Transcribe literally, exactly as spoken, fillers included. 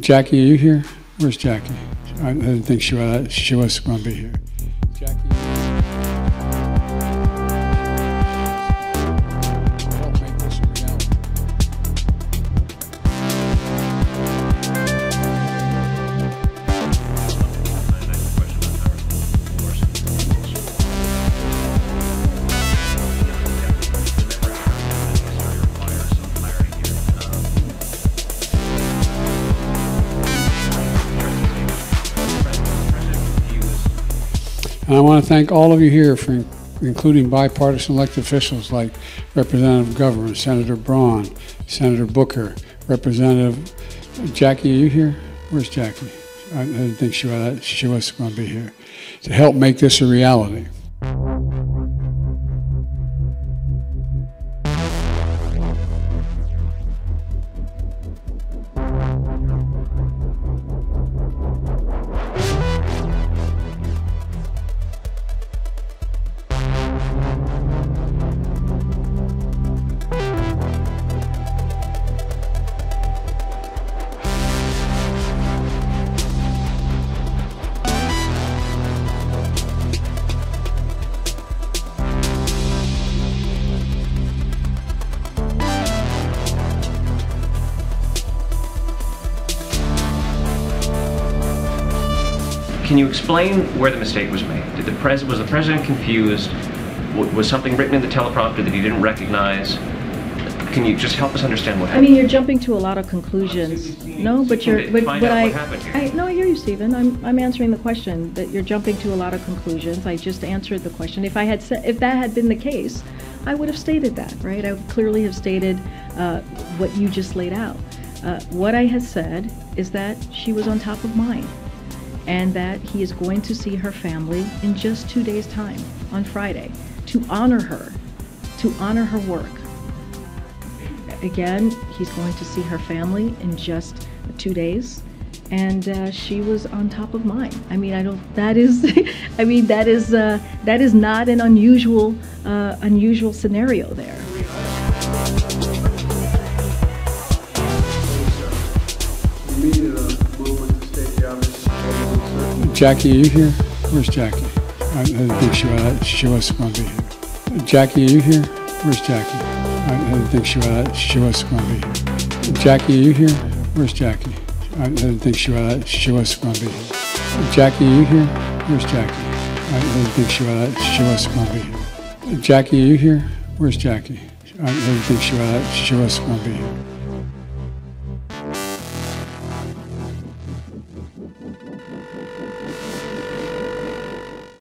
Jackie, are you here? Where's Jackie? I didn't think she was, she was going to be here. Jackie. And I want to thank all of you here, for including bipartisan elected officials like Representative Governor, Senator Braun, Senator Booker, Representative Jackie, are you here? Where's Jackie? I didn't think she was, she was going to be here, to help make this a reality. Can you explain where the mistake was made? Did the pres was the president confused? W was something written in the teleprompter that he didn't recognize? Can you just help us understand what happened? I mean, you're jumping to a lot of conclusions. No, but you're. But, but I, I. No, I hear you, Stephen. I'm. I'm answering the question. That you're jumping to a lot of conclusions. I just answered the question. If I had said, if that had been the case, I would have stated that, right? I would clearly have stated uh, what you just laid out. Uh, what I had said is that she was on top of mind, and that he is going to see her family in just two days' time, on Friday, to honor her, to honor her work. Again, he's going to see her family in just two days, and uh, she was on top of mind. I mean, I don't. That is, I mean, that is uh, that is not an unusual, uh, unusual scenario there. Jackie, are you here? Where's Jackie? I didn't think she was, she was going to be here. Jackie, are you here? Where's Jackie? I didn't think she was, she was going to be here. Jackie, are you here? Where's Jackie? I didn't think she was, she was going to be here. Jackie, are you here? Where's Jackie? I didn't think she was, she was going to be here. Jackie, are you here? Where's Jackie? I didn't think she was, she was going to be here.